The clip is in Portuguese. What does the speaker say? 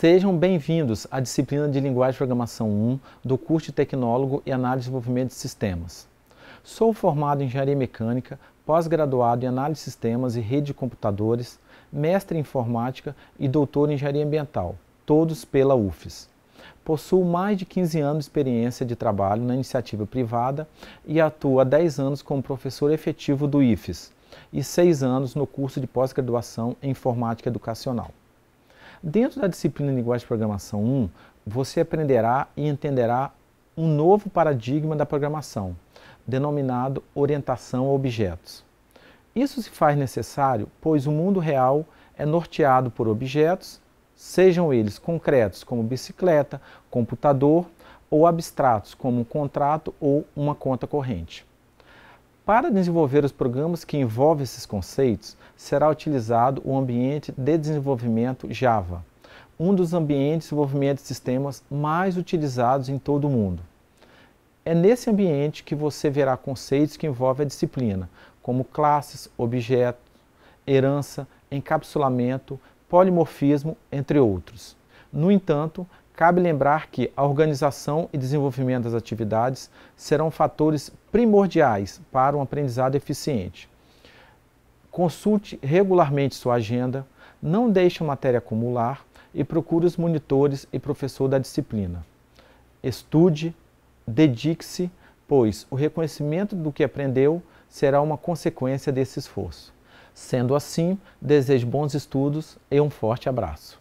Sejam bem-vindos à disciplina de Linguagem de Programação I do curso de Tecnólogo em Análise e Desenvolvimento de Sistemas. Sou formado em Engenharia Mecânica, pós-graduado em Análise de Sistemas e Rede de Computadores, mestre em Informática e doutor em Engenharia Ambiental, todos pela UFES. Possuo mais de 15 anos de experiência de trabalho na iniciativa privada e atuo há 10 anos como professor efetivo do IFES e 6 anos no curso de pós-graduação em Informática Educacional. Dentro da disciplina Linguagem de Programação I, você aprenderá e entenderá um novo paradigma da programação, denominado orientação a objetos. Isso se faz necessário, pois o mundo real é norteado por objetos, sejam eles concretos, como bicicleta, computador, ou abstratos, como um contrato ou uma conta corrente. Para desenvolver os programas que envolvem esses conceitos, será utilizado o ambiente de desenvolvimento Java, um dos ambientes de desenvolvimento de sistemas mais utilizados em todo o mundo. É nesse ambiente que você verá conceitos que envolvem a disciplina, como classes, objetos, herança, encapsulamento, polimorfismo, entre outros. No entanto, cabe lembrar que a organização e desenvolvimento das atividades serão fatores primordiais para um aprendizado eficiente. Consulte regularmente sua agenda, não deixe a matéria acumular e procure os monitores e professor da disciplina. Estude, dedique-se, pois o reconhecimento do que aprendeu será uma consequência desse esforço. Sendo assim, desejo bons estudos e um forte abraço.